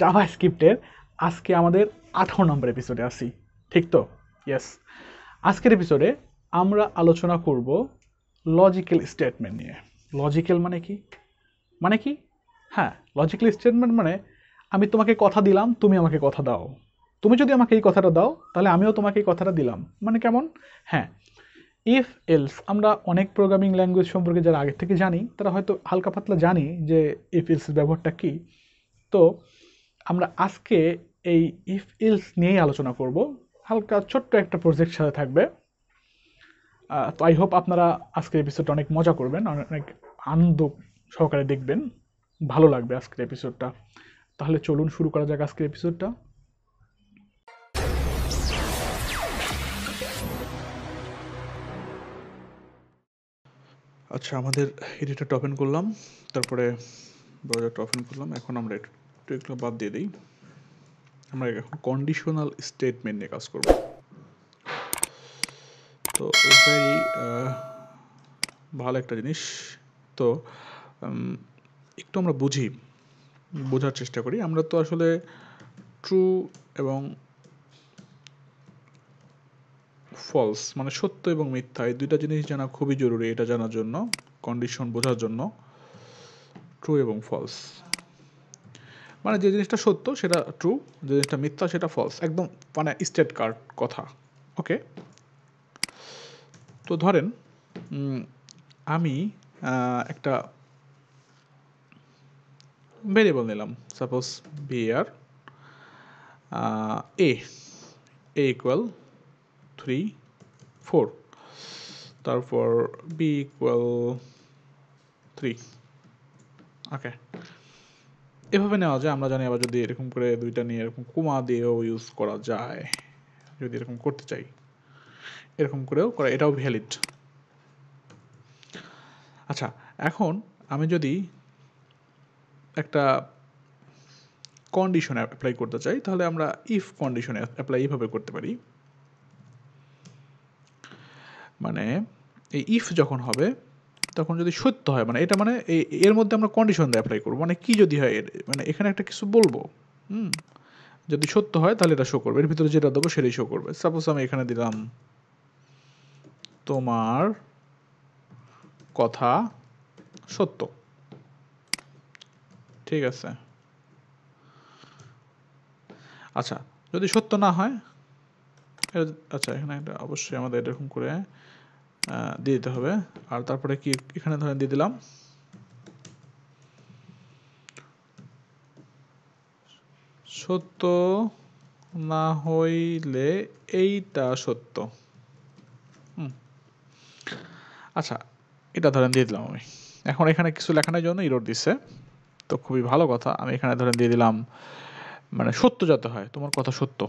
জাভাস্ক্রিপ্টের আজকে আমাদের 18 নম্বর এপিসোডে আসি, ঠিক তো? ইয়েস, আজকের এপিসোডে আমরা আলোচনা করব লজিক্যাল স্টেটমেন্ট নিয়ে। লজিক্যাল মানে কি? হ্যাঁ, লজিক্যাল স্টেটমেন্ট মানে আমি তোমাকে কথা দিলাম, তুমি আমাকে কথা দাও। তুমি যদি আমাকে এই কথাটা দাও, তাহলে আমিও তোমাকে এই কথাটা দিলাম, মানে কেমন? হ্যাঁ, ইফ এলস। আমরা অনেক প্রোগ্রামিং ল্যাঙ্গুয়েজ সম্পর্কে যারা আগে থেকে জানি, তারা হয়তো হালকা পাতলা জানি যে ইফ এলসের ব্যবহারটা কী। তো আমরা আজকে এই ইফ এলস নিয়েই আলোচনা করব, হালকা ছোট্ট একটা প্রজেক্ট সাথে থাকবে। তো আই হোপ আপনারা আজকের এপিসোডটা অনেক মজা করবেন, অনেক আনন্দ সহকারে দেখবেন, ভালো লাগবে আজকের এপিসোডটা। তাহলে চলুন শুরু করা যাক আজকের এপিসোডটা। আচ্ছা, আমাদের এডিটরটা ওপেন করলাম, তারপরে ব্রাউজারটা ওপেন করলাম। এখন আমরা একটু বাদ দিয়ে দিই। আমরা এখন কন্ডিশনাল স্টেটমেন্ট নিয়ে কাজ করব। তো ভেরি ভালো একটা জিনিস, তো একটু আমরা বোঝার চেষ্টা করি। আমরা তো আসলে ট্রু এবং ফলস, মানে সত্য এবং মিথ্যা, এই দুইটা জিনিস জানা খুবই জরুরি। এটা জানার জন্য, কন্ডিশন বোঝার জন্য ট্রু এবং ফলস, মানে যে জিনিসটা সত্য সেটা ট্রু, যে জিনিসটা মিথ্যা সেটা ফলস, একদম মানে স্টেট কার্ড কথা। ওকে, তো ধরেন আমি একটা ভেরিয়েবল নিলাম, সাপোজ বিআর এ ইকুয়াল 3, 4, তারপর বি ইকুয়াল 3। ওকে, এভাবে নেওয়া যায়। আমরা জানি আবার যদি এরকম করে দুইটা নিয়ে এরকম কমা দিয়েও ইউজ করা যায়, যদি এরকম করতে চাই, এরকম করেও করা, এটাও ভ্যালিড। আচ্ছা, এখন আমি যদি একটা কন্ডিশন অ্যাপ্লাই করতে চাই, তাহলে আমরা ইফ কন্ডিশনে অ্যাপ্লাই এইভাবে করতে পারি। মানে এই ইফ যখন হবে, তখন যদি সত্য হয়, মানে এটা মানে এর মধ্যে আমরা কন্ডিশন অ্যাপ্লাই করবো, মানে কি যদি হয়, মানে এখানে একটা কিছু বলবো। যদি সত্য হয় তাহলে এটা শো করবে, এর ভিতরে যেটা দেবো সেটাই শো করবে। সাপোজ আমি এখানে দিলাম তোমার কথা সত্য, ঠিক আছে। আচ্ছা, যদি সত্য না হয়, আচ্ছা এখানে একটা অবশ্যই আমাদের এরকম করে দিয়ে দিতে হবে। আর তারপরে কি এখানে ধরে দিয়ে দিলাম সত্য না হইলে এইটা সত্য। আচ্ছা, এটা ধরেন দিয়ে দিলাম আমি। এখন এখানে কিছু লেখানোর জন্য ইরোর দিচ্ছে, তো খুবই ভালো কথা। আমি এখানে ধরেন দিয়ে দিলাম মানে সত্য যাতে হয়, তোমার কথা সত্য।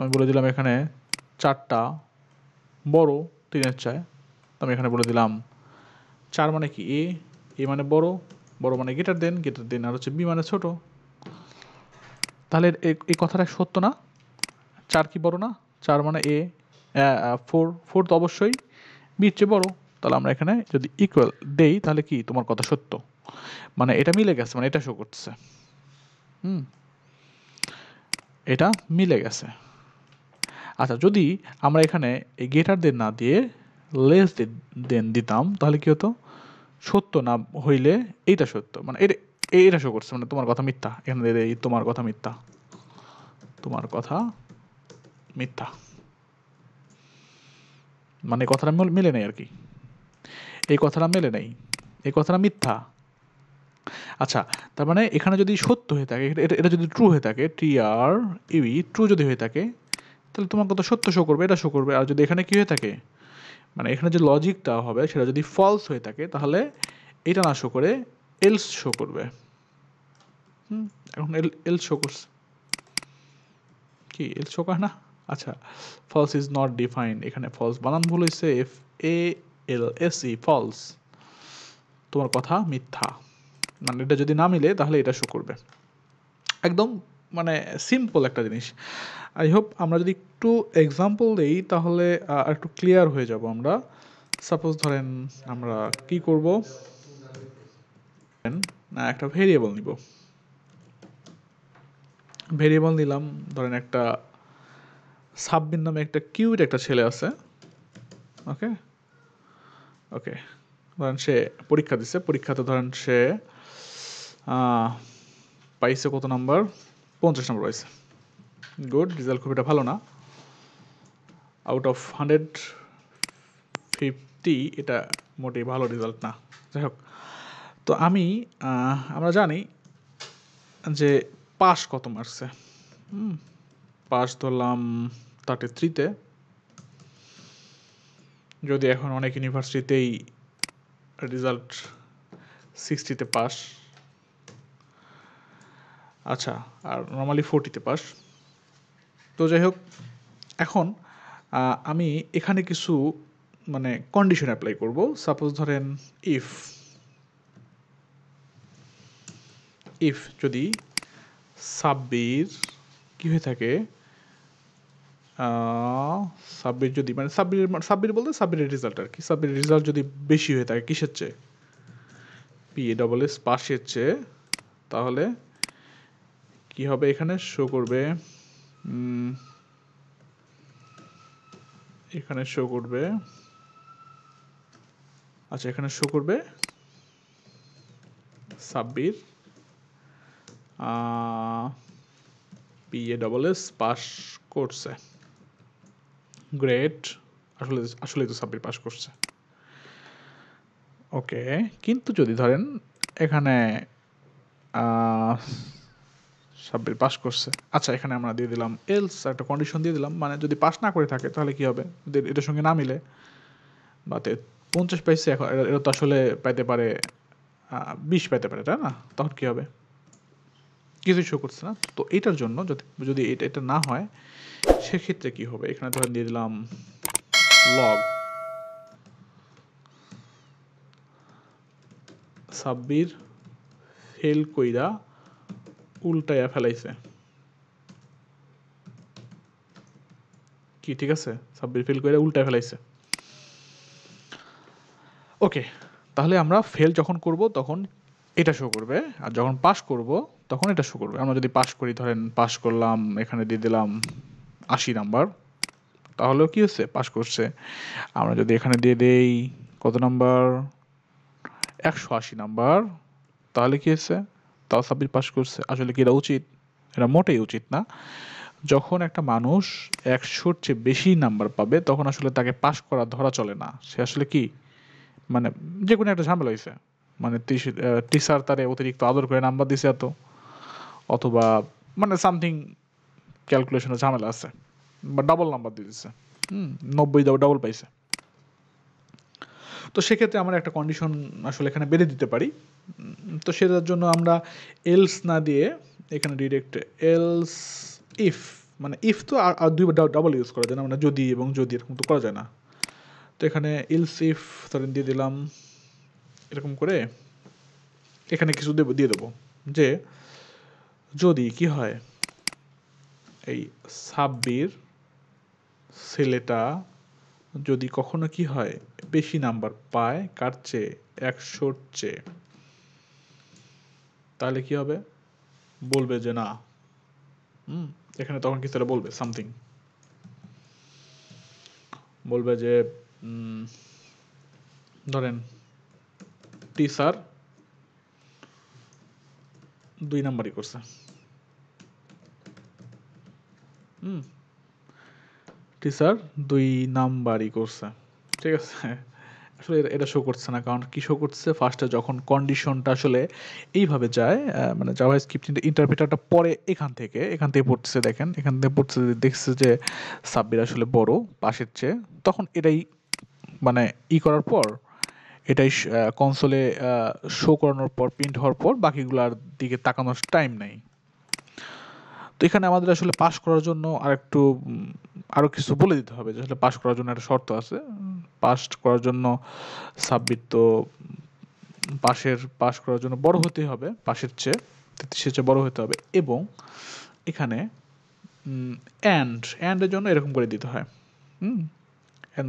আমি বলে দিলাম এখানে 4টা বড় 3-এর চায়। আমি এখানে বলে দিলাম 4 মানে কি এ, এ মানে বড়, বড় মানে গেটার দেন, আর হচ্ছে বি মানে ছোট। তাহলে এই কথাটা সত্য না? 4 কি বড় না? 4 মানে এ, 4 তো অবশ্যই বির চেয়ে বড়। তাহলে আমরা এখানে যদি ইকুয়াল দেই, তাহলে কি তোমার কথা সত্য, মানে এটা মিলে গেছে, মানে এটা শো করতেছে। এটা মিলে গেছে। আচ্ছা, যদি আমরা এখানে এই গেটার দেন না দিয়ে লেস দেন দিতাম, তাহলে কি হতো? সত্য না হইলে এইটা সত্য, মানে এটা শো করছে, মানে তোমার কথা মিথ্যা। এখানে এই তোমার কথা মিথ্যা, মানে কথাটা মেলে নেই আর কি, এই কথাটা মিথ্যা। আচ্ছা, তার মানে এখানে যদি সত্য হয়ে থাকে, এটা যদি ট্রু হয়ে থাকে, TRUE ট্রু যদি হয়ে থাকে, তাহলে তোমার কথা সত্য শো করবে, এটা শো করবে। আর যদি এখানে কি হয়ে থাকে, মানে এখানে যে লজিকটা হবে সেটা যদি ফলস হয়ে থাকে, তাহলে এটা না শো করে এলস শো করবে। এখন এলস শো করছে কি? এলস শো করে না। আচ্ছা, ফলস ইজ নট ডিফাইন্ড, এখানে ফলস বানান ভুল হয়েছে, FALSE ফলস, তোমার কথা মিথ্যা, মানে এটা যদি না মিলে তাহলে এটা শো করবে। একদম মানে সিম্পল একটা জিনিস। আই হোপ আমরা যদি একটু এক্সাম্পল দিই, তাহলে একটু ক্লিয়ার হয়ে যাব আমরা। সাপোজ ধরেন আমরা কি করব, একটা ভেরিয়েবল নিব, ভেরিয়েবল নিলাম ধরেন একটা সাবমিন নামে একটা কিউট একটা ছেলে আছে ওকে ওকে ধরেন সে পরীক্ষা দিছে পরীক্ষাতে ধরেন সে পাইছে কত নাম্বার 50 নাম্বার পাইছে গুড রেজাল্ট খুব একটা ভালো না আউট অফ 150 এটা মোটেই ভালো রেজাল্ট না যাই হোক তো আমি আমরা জানি যে পাস কত মার্কসে পাস ধরলাম 33 তে যদি এখন অনেক ইউনিভার্সিটিতেই রেজাল্ট 60 তে পাস আচ্ছা আর নরমালি 40 তে পাস তো যাই হোক এখন আমি এখানে কিছু মানে কন্ডিশন অ্যাপ্লাই করব সাপোজ ধরেন if যদি সাব্বির কি হয়ে থাকে সাব্বির যদি মানে সাব্বির বলতে সাব্বিরের রেজাল্ট আর কি সাব্বিরের রেজাল্ট যদি বেশি হয়ে থাকে কিসের চেয়ে PASS পাশের চেয়ে তাহলে কি হবে এখানে শো করবে এখানে শো করবে সাব্বির PASS পাস করছে গ্রেট আসলে তো সাব্বির পাস করছে ওকে কিন্তু যদি ধরেন এখানে সাব্বির পাস করছে আচ্ছা এখানে আমরা দিয়ে দিলাম else একটা কন্ডিশন দিয়ে দিলাম মানে যদি পাস না করে থাকে তাহলে কি হবে এর সঙ্গে না মিলে বা 50 পাইছে এখন এটা তো আসলে পেতে পারে 20 পেতে পারে তাই না তখন কি হবে কিছু শো করছে না তো এটার জন্য যদি এটা না হয় সে ক্ষেত্রে কি হবে এখানে ধরে দিয়ে দিলাম log সাব্বির ফেল কইরা উল্টায়া ফেলাইছে কি ঠিক আছে সাব্বির ফেল কইরা উল্টায়া ফেলাইছে ওকে তাহলে আমরা ফেল যখন করব তখন এটা শো করবে আর যখন পাস করব তখন এটা শো করবে আমরা যদি পাস করি ধরেন পাস করলাম এখানে দিয়ে দিলাম 80 নাম্বার তাহলে কি হচ্ছে পাস করছে আমরা যদি এখানে দিয়ে দেই কত নাম্বার 180 নাম্বার তাহলে কি হচ্ছে তাও সাব্বির পাস করছে আসলে কি এটা উচিত এটা মোটেই উচিত না যখন একটা মানুষ 100 এর চেয়ে বেশি নাম্বার পাবে তখন আসলে তাকে পাস করা ধরা চলে না সে আসলে কি মানে যে কোনো একটা ঝামেলা হইছে মানে টিচার তারে অতিরিক্ত আদর করে নাম্বার দিছে এত অথবা মানে সামথিং ক্যালকুলেশনে ঝামেলা আছে বা ডাবল নাম্বার দিয়েছে 90 দাও ডাবল পাইছে তো সে ক্ষেত্রে আমরা একটা কন্ডিশন আসলে এখানে বেঁধে দিতে পারি তো সেটার জন্য আমরা else না দিয়ে এখানে ডাইরেক্ট else if মানে if তো আর দুই ডাবল ইউজ করা যায় না মানে যদি এবং যদি এরকম তো করা যায় না তো এখানে else if ধরেন দিয়ে দিলাম এরকম করে এখানে কিছু দিয়ে দেব যে যদি কি হয় এই সাব্বির ছেলেটা যদি কখনো কি হয় বেশি নাম্বার পায় কার চেয়ে 100 চেয়ে তাহলে কি হবে বলবে যে না এখানে তখন কি তারা বলবে সামথিং বলবে যে ধরেন টিচার 2 নাম্বারই করছে টিচার 2 নাম্বারই করছে ঠিক আছে আসলে এটা শো করছে না কারণ কি শো করছে ফার্স্টে যখন কন্ডিশনটা আসলে এইভাবে যায় মানে জাভাস্ক্রিপ্ট ইন্টারপ্রেটারটা পড়ে এখান থেকে পড়তেছে দেখেন এখান থেকে পড়তেছে দেখছে যে সাব্বির আসলে বড় পাশের চেয়ে তখন এটাই মানে ই করার পর এটাই কনসোলে শো করানোর পর প্রিন্ট হওয়ার পর বাকিগুলোর দিকে তাকানোর টাইম নাই তো এখানে আমাদের আসলে পাস করার জন্য আরেকটু আরো কিছু বলে দিতে হবে যে আসলে পাস করার জন্য একটা শর্ত আছে পাস করার জন্য সাব্বির তো পাস করার জন্য বড় হতে হবে পাশের চেয়ে 33 এর চেয়ে বড় হতে হবে এবং এখানে and এর জন্য এরকম করে দিতে হয়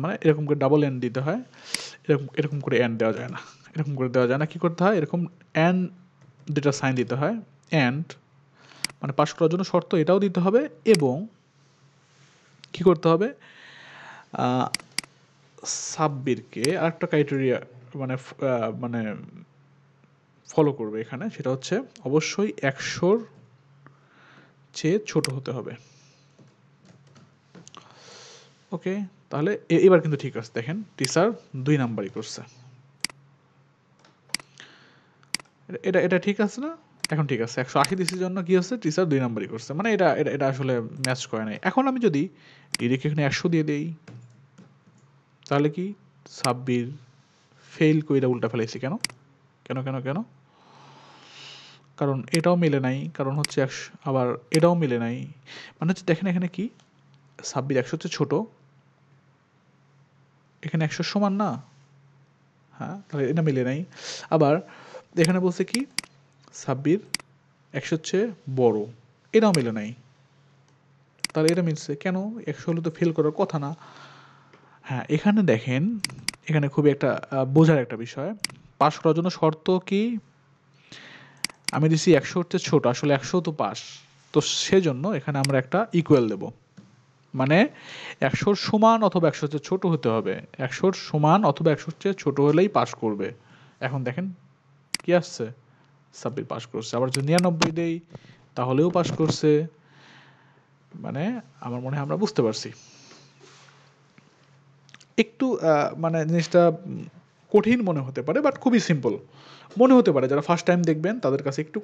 মানে এরকম করে ডাবল এন্ড দিতে হয় এরকম করে এন্ড দেওয়া যায় না এরকম করে দেওয়া যায় না কি করতে হয় এরকম এন্ড দুটো সাইন দিতে হয় এন্ড মানে পাস করার জন্য শর্ত এটাও দিতে হবে এবং কি করতে হবে সাব্বিরকে আরেকটা ক্রাইটেরিয়া মানে মানে ফলো করবে এখানে সেটা হচ্ছে অবশ্যই 100 চেয়ে ছোট হতে হবে ওকে তাহলে এবার কিন্তু ঠিক আছে দেখেন টিচার 2 নাম্বারই করছে এটা এটা ঠিক আছে না এখন ঠিক আছে 180 দিসের জন্য কি হচ্ছে টিচার 2 নাম্বারই করছে মানে এটা এটা আসলে ম্যাচ করে না এখন আমি যদি ডিরেক্ট এখানে 100 দিয়ে দেই তাহলে কি সাব্বির ফেল কইরা উল্টা ফেলাইছে কেন কেন কেন কেন কারণ এটাও মিলে নাই কারণ হচ্ছে আবার এটাও মিলে নাই মানে হচ্ছে দেখেন এখানে কি সাব্বির 100 চেয়ে ছোট এখানে 100 সমান না হ্যাঁ তাহলে এটা মিলে নাই আবার এখানে বলছে কি সাব্বির 100 চেয়ে বড় এটাও মিলে নাই তাহলে এটা মিলছে কেন 100 হলো তো ফেল করার কথা না হ্যাঁ এখানে দেখেন এখানে খুব একটা বোঝার একটা বিষয় পাস করার জন্য শর্ত কি আমি দিছি 100 চেয়ে ছোট আসলে 100 তো পাস তো সেজন্য এখানে আমরা একটা ইকুয়াল দেব মানে 100 সমান অথবা 100 চেয়ে ছোট হতে হবে 100 সমান অথবা 100 চেয়ে ছোট হলেই পাস করবে এখন দেখেন কি আসছে সাব্বির পাস করছে আবার যদি 99 দেই তাহলেও পাস করছে মানে আমার মনে হয় আমরা বুঝতে পারছি একটু মানে জিনিসটা কঠিন মনে হতে পারে বাট খুবই সিম্পল মনে হতে পারে যারা ফার্স্ট টাইম দেখবেন তাদের কাছে একটু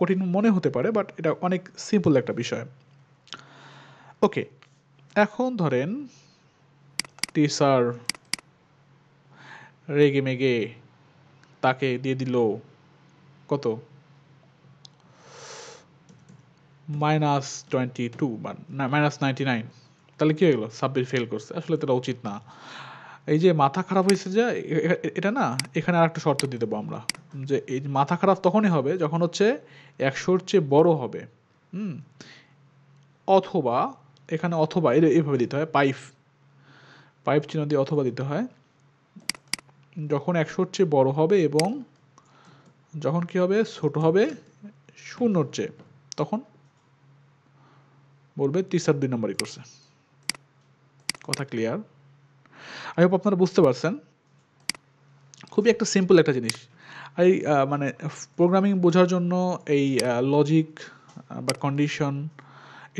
কঠিন মনে হতে পারে বাট এটা অনেক সিম্পল একটা বিষয় ওকে এখন ধরেন টিচার রেগে মেগে তাকে দিয়ে দিল কত -22 মান না -99 তাহলে কি হলো সাব্বির ফেল করছে আসলে এটা উচিত না এই যে মাথা খারাপ হইছে যে এটা না এখানে আরেকটা শর্ত দিয়ে দেব আমরা যে এই মাথা খারাপ তখনই হবে যখন হচ্ছে 100 এর চেয়ে বড় হবে অথবা এখানে অথবা এইভাবে দিতে হয় পাইপ চিহ্ন দিয়ে অথবা দিতে হয় যখন 100 এর চেয়ে বড় হবে এবং যখন কি হবে ছোট হবে 0 এর চেয়ে তখন বলবে টিচার 2 নাম্বারই করছে কথা ক্লিয়ার I hope আপনারা বুঝতে পারছেন খুবই একটা সিম্পল একটা জিনিস এই মানে প্রোগ্রামিং বোঝার জন্য এই লজিক বা কন্ডিশন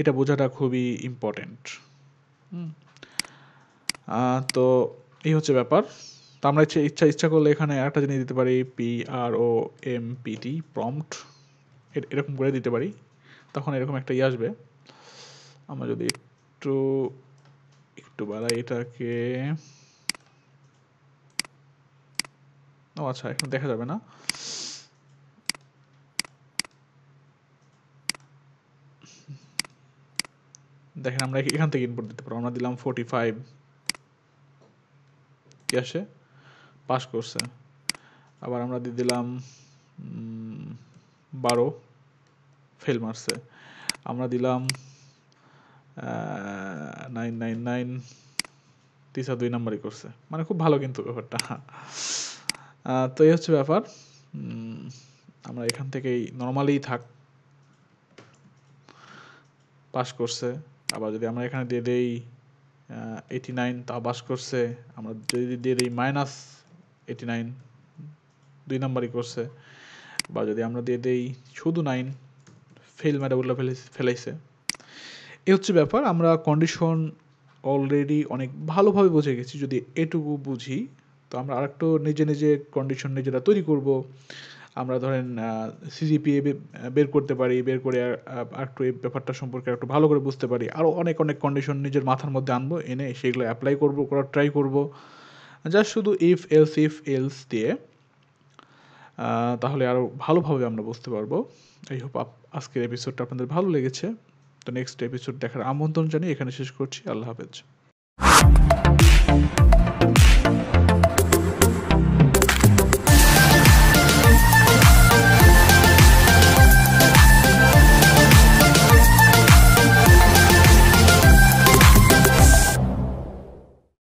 এটা বোঝাটা খুবই ইম্পর্টেন্ট তো এই হচ্ছে ব্যাপার তো আমরা ইচ্ছা করলে এখানে একটা জিনিস দিতে পারি PROMPT prompt এরকম করে দিতে পারি তখন এরকম একটা আসবে আমরা যদি একটু বাড়াই এটাকে ও আচ্ছা এখন দেখা যাবে না দেখেন আমরা এখান থেকে ইনপুট দিতে পারবো আমরা দিলাম 45 কি আসে পাস করছে আবার আমরা দিয়ে দিলাম 12 ফেল মারছে আমরা দিলাম 999 টিচার 2 নাম্বারই করছে মানে খুব ভালো কিন্তু ব্যাপারটা তো এই হচ্ছে ব্যাপার আমরা এখান থেকেই নরমালি থাক পাস করছে আবার যদি আমরা এখানে দিয়ে দেই 89 তা পাস করছে আমরা যদি দিয়ে দেই -89 2 নাম্বারই করছে বা যদি আমরা দিয়ে দেই শুধু 9 ফেল মেরে উল্টা ফেলাইছে এই হচ্ছে ব্যাপার আমরা কন্ডিশন অলরেডি অনেক ভালোভাবে বুঝে গেছি যদি এটুকু বুঝি তো আমরা আরেকটু নিজে কন্ডিশন নিজেরা তৈরি করব আমরা ধরেন সিজিপিএ বের করতে পারি বের করে আরেকটু এই ব্যাপারটা সম্পর্কে একটু ভালো করে বুঝতে পারি আর অনেক কন্ডিশন নিজের মাথার মধ্যে আনবো এনে সেগুলো অ্যাপ্লাই করব করার ট্রাই করব জাস্ট শুধু if else দিয়ে তাহলে আরো ভালোভাবে আমরা বুঝতে পারবো আই হোপ আজকের এপিসোডটা আপনাদের ভালো লেগেছে তো নেক্সট এপিসোড দেখার আমন্ত্রণ জানিয়ে এখানে শেষ করছি আল্লাহ হাফেজ